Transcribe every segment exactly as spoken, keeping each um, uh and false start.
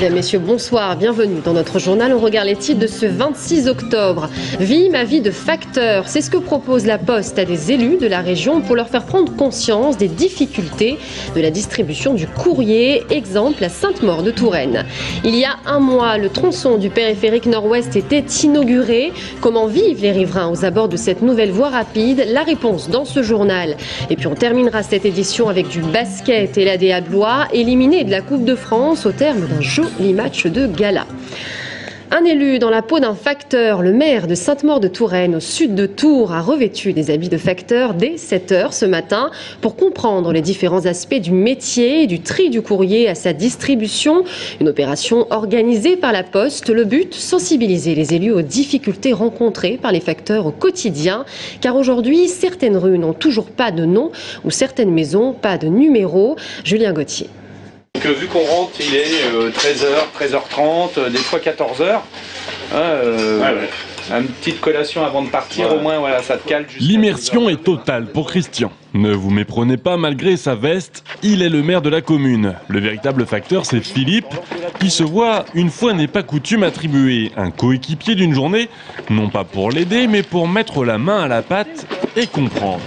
Mesdames, Messieurs, bonsoir, bienvenue dans notre journal. On regarde les titres de ce vingt-six octobre. Vie ma vie de facteur, c'est ce que propose la Poste à des élus de la région pour leur faire prendre conscience des difficultés de la distribution du courrier. Exemple à Sainte-Maure-de-Touraine. Il y a un mois, le tronçon du périphérique nord-ouest était inauguré. Comment vivent les riverains aux abords de cette nouvelle voie rapide? La réponse dans ce journal. Et puis on terminera cette édition avec du basket et l'A D A Blois, éliminé de la Coupe de France au terme d'un joli match de gala. Un élu dans la peau d'un facteur, le maire de Sainte-Maure-de-Touraine, au sud de Tours, a revêtu des habits de facteur dès sept heures ce matin pour comprendre les différents aspects du métier, du tri du courrier à sa distribution. Une opération organisée par la Poste. Le but, sensibiliser les élus aux difficultés rencontrées par les facteurs au quotidien. Car aujourd'hui, certaines rues n'ont toujours pas de nom ou certaines maisons pas de numéro. Julien Gauthier. Que vu qu'on rentre, il est treize heures, treize heures trente, des fois quatorze heures. Euh, ah ouais. Une petite collation avant de partir, voilà. Au moins, voilà, ça te cale. L'immersion est totale pour Christian. Ne vous méprenez pas, malgré sa veste, il est le maire de la commune. Le véritable facteur, c'est Philippe, qui se voit, une fois n'est pas coutume, attribuer un coéquipier d'une journée, non pas pour l'aider, mais pour mettre la main à la pâte et comprendre.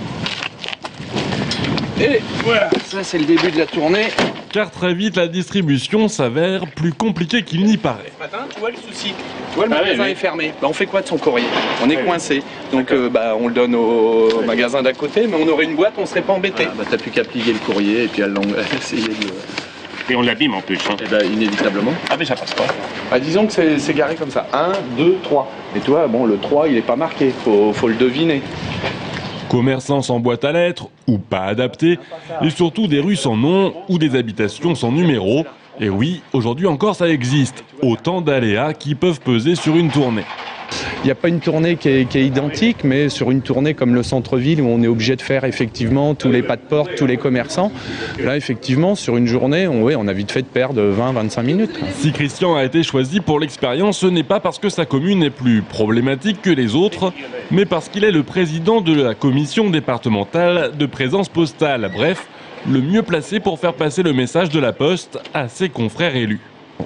Et voilà, ça c'est le début de la tournée. Car très vite, la distribution s'avère plus compliquée qu'il n'y paraît. Ce matin, tu vois le souci. Tu vois, le ah magasin oui, oui. est fermé. Bah, on fait quoi de son courrier? On est ah coincé. Oui. Donc euh, bah, on le donne au oui. magasin d'à côté, mais on aurait une boîte, on ne serait pas embêté. Ah, bah, t'as plus qu'à plier le courrier et puis à l'essayer de... Et on l'abîme en plus. Hein. Et bah, inévitablement. Ah mais ça passe pas. Bah, disons que c'est garé comme ça. un, deux, trois. Et toi, bon, le trois, il n'est pas marqué. Faut, faut le deviner. Commerçants sans boîte à lettres ou pas adaptés, et surtout des rues sans nom ou des habitations sans numéro. Et oui, aujourd'hui encore ça existe, autant d'aléas qui peuvent peser sur une tournée. Il n'y a pas une tournée qui est, qui est identique, mais sur une tournée comme le centre-ville où on est obligé de faire effectivement tous les pas de porte, tous les commerçants, là effectivement sur une journée on, ouais, on a vite fait de perdre vingt à vingt-cinq minutes. Si Christian a été choisi pour l'expérience, ce n'est pas parce que sa commune est plus problématique que les autres, mais parce qu'il est le président de la commission départementale de présence postale. Bref, le mieux placé pour faire passer le message de la Poste à ses confrères élus.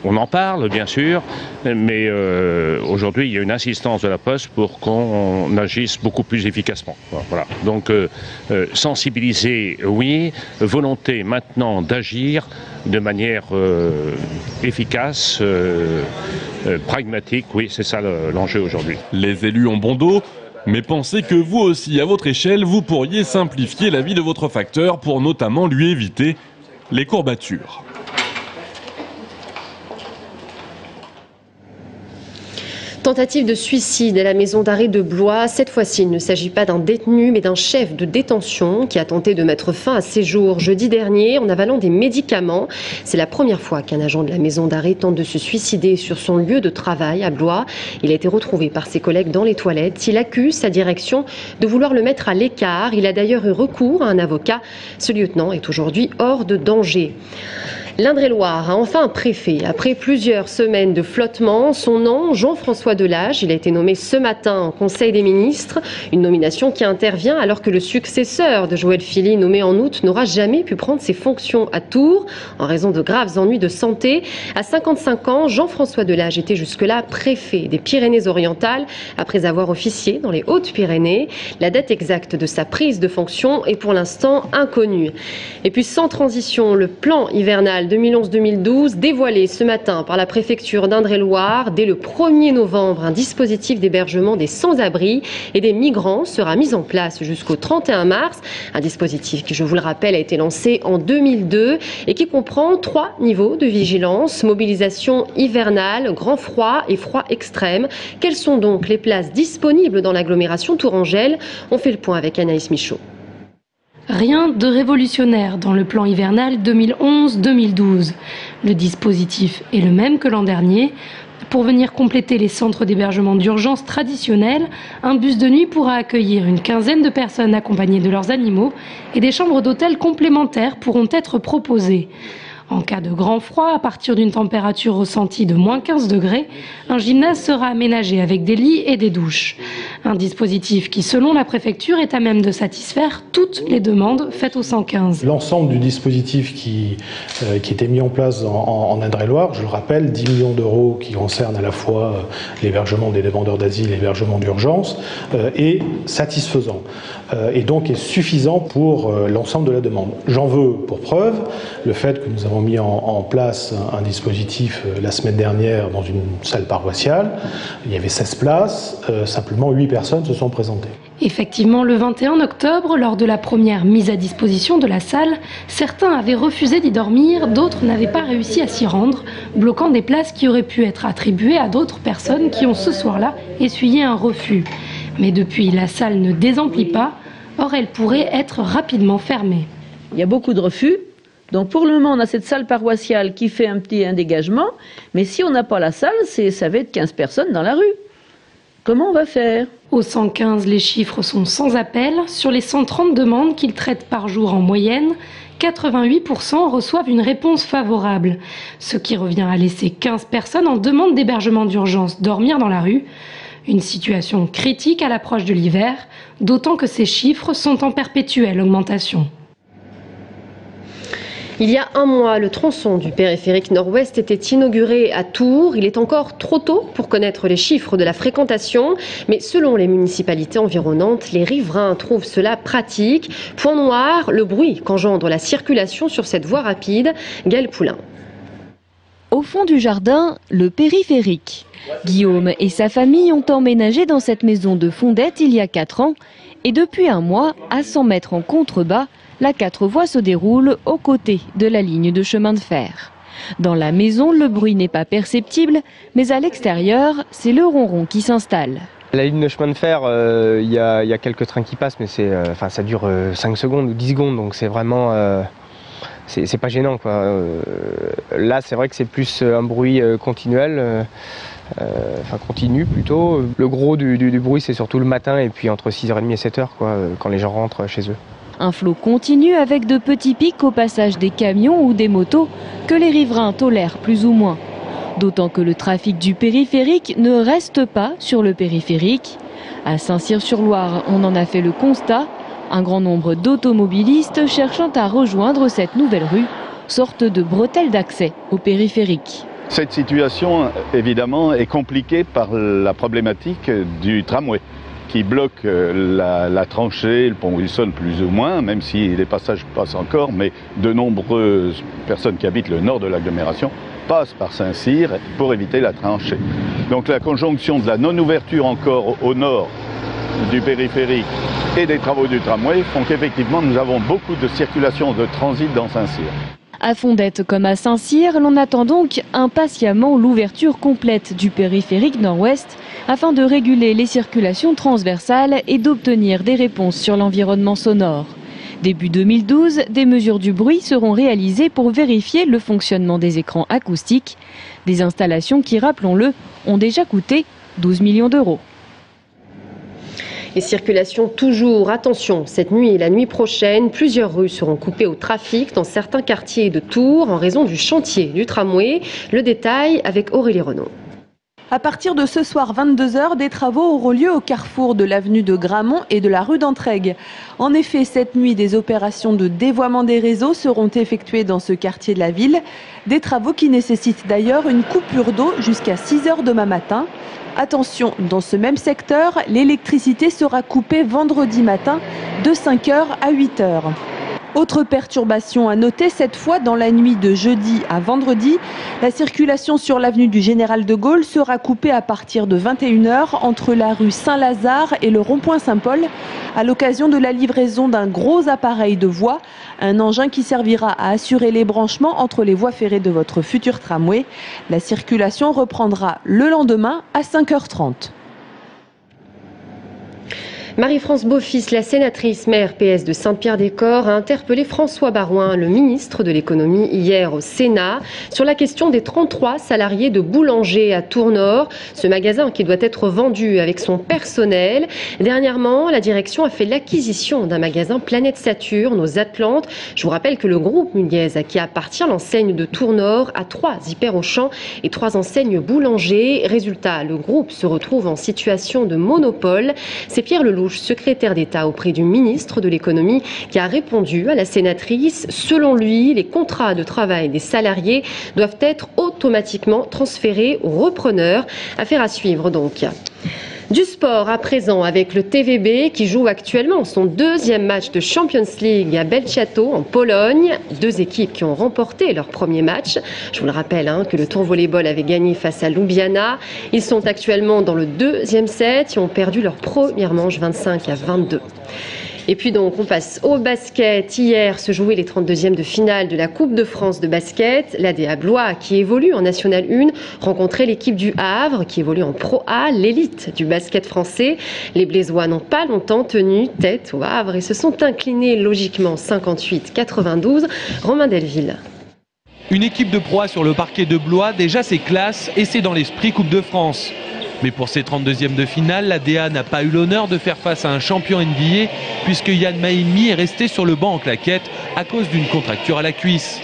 On en parle, bien sûr, mais euh, aujourd'hui, il y a une insistance de la Poste pour qu'on agisse beaucoup plus efficacement. Voilà. Donc, euh, euh, sensibiliser, oui, volonté maintenant d'agir de manière euh, efficace, euh, euh, pragmatique, oui, c'est ça l'enjeu aujourd'hui. Les élus ont bon dos, mais pensez que vous aussi, à votre échelle, vous pourriez simplifier la vie de votre facteur pour notamment lui éviter les courbatures. Tentative de suicide à la maison d'arrêt de Blois. Cette fois-ci, il ne s'agit pas d'un détenu, mais d'un chef de détention qui a tenté de mettre fin à ses jours jeudi dernier en avalant des médicaments. C'est la première fois qu'un agent de la maison d'arrêt tente de se suicider sur son lieu de travail à Blois. Il a été retrouvé par ses collègues dans les toilettes. Il accuse sa direction de vouloir le mettre à l'écart. Il a d'ailleurs eu recours à un avocat. Ce lieutenant est aujourd'hui hors de danger. L'Indre et Loire a enfin un préfet. Après plusieurs semaines de flottement, son nom, Jean-François Delage, il a été nommé ce matin en Conseil des ministres. Une nomination qui intervient alors que le successeur de Joël Fillie, nommé en août, n'aura jamais pu prendre ses fonctions à Tours en raison de graves ennuis de santé. À cinquante-cinq ans, Jean-François Delage était jusque-là préfet des Pyrénées-Orientales après avoir officié dans les Hautes-Pyrénées. La date exacte de sa prise de fonction est pour l'instant inconnue. Et puis sans transition, le plan hivernal deux mille onze deux mille douze, dévoilé ce matin par la préfecture d'Indre et Loire. Dès le premier novembre, un dispositif d'hébergement des sans-abri et des migrants sera mis en place jusqu'au trente et un mars. Un dispositif qui, je vous le rappelle, a été lancé en deux mille deux et qui comprend trois niveaux de vigilance, mobilisation hivernale, grand froid et froid extrême. Quelles sont donc les places disponibles dans l'agglomération tourangelle? On fait le point avec Anaïs Michaud. Rien de révolutionnaire dans le plan hivernal deux mille onze deux mille douze. Le dispositif est le même que l'an dernier. Pour venir compléter les centres d'hébergement d'urgence traditionnels, un bus de nuit pourra accueillir une quinzaine de personnes accompagnées de leurs animaux et des chambres d'hôtel complémentaires pourront être proposées. En cas de grand froid, à partir d'une température ressentie de moins quinze degrés, un gymnase sera aménagé avec des lits et des douches. Un dispositif qui, selon la préfecture, est à même de satisfaire toutes les demandes faites au cent quinze. L'ensemble du dispositif qui, euh, qui était mis en place en, en Indre et Loire, je le rappelle, dix millions d'euros qui concernent à la fois l'hébergement des demandeurs d'asile et l'hébergement d'urgence, euh, est satisfaisant euh, et donc est suffisant pour euh, l'ensemble de la demande. J'en veux pour preuve le fait que nous avons mis en, en place un, un dispositif euh, la semaine dernière dans une salle paroissiale. Il y avait seize places, euh, simplement huit personnes. Personnes se sont présentées. Effectivement, le vingt et un octobre, lors de la première mise à disposition de la salle, certains avaient refusé d'y dormir, d'autres n'avaient pas réussi à s'y rendre, bloquant des places qui auraient pu être attribuées à d'autres personnes qui ont ce soir-là essuyé un refus. Mais depuis, la salle ne désemplit pas, or elle pourrait être rapidement fermée. Il y a beaucoup de refus. Donc pour le moment, on a cette salle paroissiale qui fait un petit un dégagement, mais si on n'a pas la salle, ça va être quinze personnes dans la rue. Comment on va faire? Au cent quinze, les chiffres sont sans appel. Sur les cent trente demandes qu'ils traitent par jour en moyenne, quatre-vingt-huit pour cent reçoivent une réponse favorable. Ce qui revient à laisser quinze personnes en demande d'hébergement d'urgence dormir dans la rue. Une situation critique à l'approche de l'hiver, d'autant que ces chiffres sont en perpétuelle augmentation. Il y a un mois, le tronçon du périphérique nord-ouest était inauguré à Tours. Il est encore trop tôt pour connaître les chiffres de la fréquentation, mais selon les municipalités environnantes, les riverains trouvent cela pratique. Point noir, le bruit qu'engendre la circulation sur cette voie rapide. Gaël Poulin. Au fond du jardin, le périphérique. Guillaume et sa famille ont emménagé dans cette maison de Fondettes il y a quatre ans. Et depuis un mois, à cent mètres en contrebas, la quatre voies se déroule aux côtés de la ligne de chemin de fer. Dans la maison, le bruit n'est pas perceptible, mais à l'extérieur, c'est le ronron qui s'installe. La ligne de chemin de fer, il euh, y, y a quelques trains qui passent, mais c'est, euh, ça dure euh, cinq secondes ou dix secondes, donc c'est vraiment... Euh, c'est pas gênant, quoi. Euh, là, c'est vrai que c'est plus un bruit euh, continuel, euh, euh, enfin continu plutôt. Le gros du, du, du bruit, c'est surtout le matin, et puis entre six heures trente et sept heures, quoi, quand les gens rentrent chez eux. Un flot continu avec de petits pics au passage des camions ou des motos que les riverains tolèrent plus ou moins. D'autant que le trafic du périphérique ne reste pas sur le périphérique. À Saint-Cyr-sur-Loire, on en a fait le constat. Un grand nombre d'automobilistes cherchant à rejoindre cette nouvelle rue, sorte de bretelle d'accès au périphérique. Cette situation, évidemment, est compliquée par la problématique du tramway, qui bloque la, la tranchée, le pont Wilson plus ou moins, même si les passages passent encore, mais de nombreuses personnes qui habitent le nord de l'agglomération passent par Saint-Cyr pour éviter la tranchée. Donc la conjonction de la non-ouverture encore au nord du périphérique et des travaux du tramway font qu'effectivement nous avons beaucoup de circulation de transit dans Saint-Cyr. À Fondettes comme à Saint-Cyr, l'on attend donc impatiemment l'ouverture complète du périphérique nord-ouest afin de réguler les circulations transversales et d'obtenir des réponses sur l'environnement sonore. Début deux mille douze, des mesures du bruit seront réalisées pour vérifier le fonctionnement des écrans acoustiques. Des installations qui, rappelons-le, ont déjà coûté douze millions d'euros. Et circulation toujours, attention, cette nuit et la nuit prochaine, plusieurs rues seront coupées au trafic dans certains quartiers de Tours en raison du chantier du tramway. Le détail avec Aurélie Renaud. À partir de ce soir vingt-deux heures, des travaux auront lieu au carrefour de l'avenue de Grammont et de la rue d'Entraigues. En effet, cette nuit, des opérations de dévoiement des réseaux seront effectuées dans ce quartier de la ville. Des travaux qui nécessitent d'ailleurs une coupure d'eau jusqu'à six heures demain matin. Attention, dans ce même secteur, l'électricité sera coupée vendredi matin de cinq heures à huit heures. Autre perturbation à noter, cette fois dans la nuit de jeudi à vendredi, la circulation sur l'avenue du Général de Gaulle sera coupée à partir de vingt et une heures entre la rue Saint-Lazare et le rond-point Saint-Paul à l'occasion de la livraison d'un gros appareil de voie, un engin qui servira à assurer les branchements entre les voies ferrées de votre futur tramway. La circulation reprendra le lendemain à cinq heures trente. Marie-France Beaufils, la sénatrice maire P S de Saint-Pierre-des-Corps, a interpellé François Baroin, le ministre de l'économie, hier au Sénat, sur la question des trente-trois salariés de Boulanger à Tournord, ce magasin qui doit être vendu avec son personnel. Dernièrement, la direction a fait l'acquisition d'un magasin Planète Saturne aux Atlantes. Je vous rappelle que le groupe Mulliez, à qui appartient l'enseigne de Tournord, a trois hyper-Auchan et trois enseignes Boulanger. Résultat, le groupe se retrouve en situation de monopole. C'est Pierre Leloup, secrétaire d'État auprès du ministre de l'économie, qui a répondu à la sénatrice. Selon lui, les contrats de travail des salariés doivent être automatiquement transférés aux repreneurs. Affaire à suivre donc. Du sport à présent avec le T V B qui joue actuellement son deuxième match de Champions League à Bełchatów en Pologne. Deux équipes qui ont remporté leur premier match. Je vous le rappelle hein, que le Tour Volleyball avait gagné face à Ljubljana. Ils sont actuellement dans le deuxième set et ont perdu leur première manche vingt-cinq à vingt-deux. Et puis donc on passe au basket. Hier se jouaient les trente-deuxièmes de finale de la Coupe de France de basket. L'A D A Blois qui évolue en National un rencontrait l'équipe du Havre qui évolue en Pro A, l'élite du basket français. Les Blésois n'ont pas longtemps tenu tête au Havre et se sont inclinés logiquement cinquante-huit à quatre-vingt-douze. Romain Delville. Une équipe de Pro A sur le parquet de Blois, déjà c'est classe et c'est dans l'esprit Coupe de France. Mais pour ces trente-deuxièmes de finale, l'A D A n'a pas eu l'honneur de faire face à un champion N B A puisque Yann Mahinmi est resté sur le banc en claquette à cause d'une contracture à la cuisse.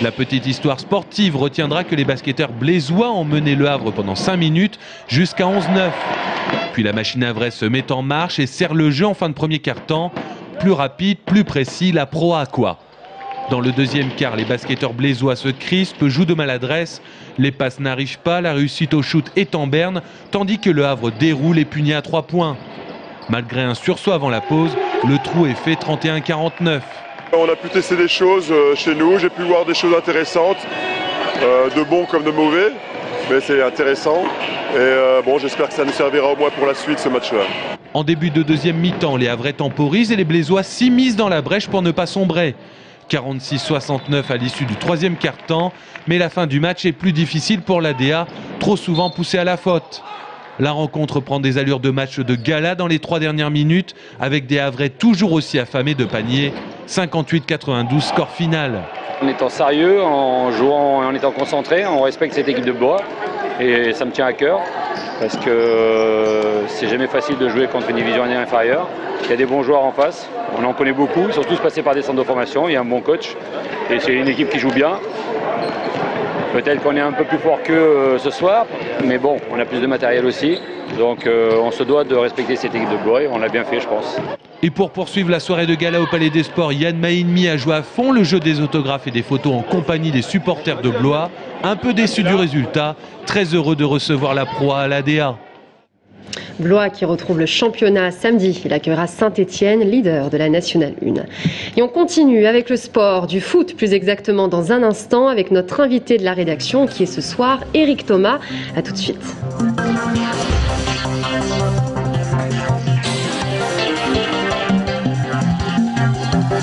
La petite histoire sportive retiendra que les basketteurs blésois ont mené le Havre pendant cinq minutes jusqu'à onze neuf. Puis la machine havraise se met en marche et serre le jeu en fin de premier quart-temps. Plus rapide, plus précis, la Pro A quoi. Dans le deuxième quart, les basketteurs blésois se crispent, jouent de maladresse. Les passes n'arrivent pas, la réussite au shoot est en berne, tandis que le Havre déroule et punit à trois points. Malgré un sursaut avant la pause, le trou est fait trente et un à quarante-neuf. On a pu tester des choses chez nous, j'ai pu voir des choses intéressantes, euh, de bons comme de mauvais, mais c'est intéressant. Et euh, bon, j'espère que ça nous servira au moins pour la suite ce match-là. En début de deuxième mi-temps, les Havrais temporisent et les Blésois s'immiscent dans la brèche pour ne pas sombrer. quarante-six à soixante-neuf à l'issue du troisième quart-temps, mais la fin du match est plus difficile pour l'A D A, trop souvent poussée à la faute. La rencontre prend des allures de match de gala dans les trois dernières minutes, avec des Havrais toujours aussi affamés de panier. cinquante-huit à quatre-vingt-douze, score final. En étant sérieux, en jouant et en étant concentré, on respecte cette équipe de Blois et ça me tient à cœur parce que c'est jamais facile de jouer contre une division inférieure. Il y a des bons joueurs en face, on en connaît beaucoup, ils sont tous passés par des centres de formation, il y a un bon coach et c'est une équipe qui joue bien. Peut-être qu'on est un peu plus fort qu'eux ce soir, mais bon, on a plus de matériel aussi. Donc euh, on se doit de respecter cette équipe de Blois, on l'a bien fait je pense. Et pour poursuivre la soirée de gala au Palais des Sports, Yann Mahinmi a joué à fond le jeu des autographes et des photos en compagnie des supporters de Blois. Un peu déçu du résultat, très heureux de recevoir la proie à l'A D A. Blois qui retrouve le championnat samedi. Il accueillera Saint-Étienne, leader de la Nationale un. Et on continue avec le sport, du foot plus exactement dans un instant, avec notre invité de la rédaction qui est ce soir, Éric Thomas. A tout de suite.